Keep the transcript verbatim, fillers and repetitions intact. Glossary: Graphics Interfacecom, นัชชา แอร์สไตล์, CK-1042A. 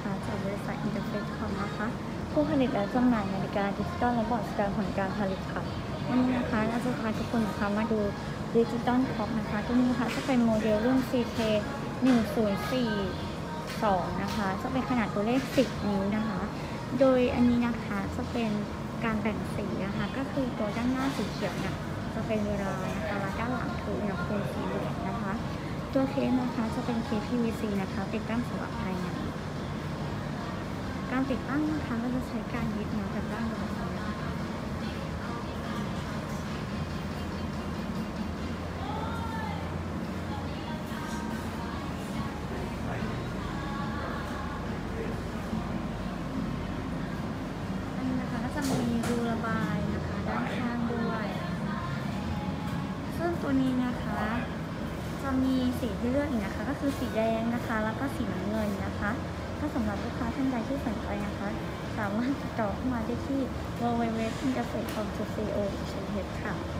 นะคะจากบริษัทอินเตอร์เฟซคอมนะคะผู้ผลิตและจำหน่ายนาฬิกาดิจิตอลและบอร์ดแสดงผลการผลิตค่ะวันนี้นะคะเราจะพาทุกคนนะคะมาดูดิจิตอลคล็อกนะคะตัวนี้นะคะจะเป็นโมเดลรุ่น ซี เค หนึ่ง ศูนย์ สี่ สอง นะคะจะเป็นขนาดตัวเลขสิบนิ้วนะคะโดยอันนี้นะคะจะเป็นการแบ่งสีนะคะก็คือตัวด้านหน้าสีเขียวเนี่ยจะเป็นเวลานะคะและด้านหลังคืออุณหภูมิสีเหลืองนะคะตัวเคสนะคะจะเป็นเคส พี วี ซี นะคะติดตั้งสำหรับภายในการติดตั้งนะคะเราจะใช้การยึดเนาะกับด้านบนนะคะอันนี้นะคะก็จะมีรูระบายนะคะด้านข้างด้วยซึ่งตัวนี้นะคะจะมีสีที่เลือกอีกนะคะก็คือสีแดงนะคะแล้วก็สีน้ำเงินนะคะถ้าสำหรับลูกค้าท่านใดที่สนใจนะคะสามารถติดต่อเข้ามาได้ที่ ดับเบิลยู ดับเบิลยู ดับเบิลยู ดอท อินเตอร์เฟซ ดอท คอม ดอท ซี โอ ดอท เอช ค่ะ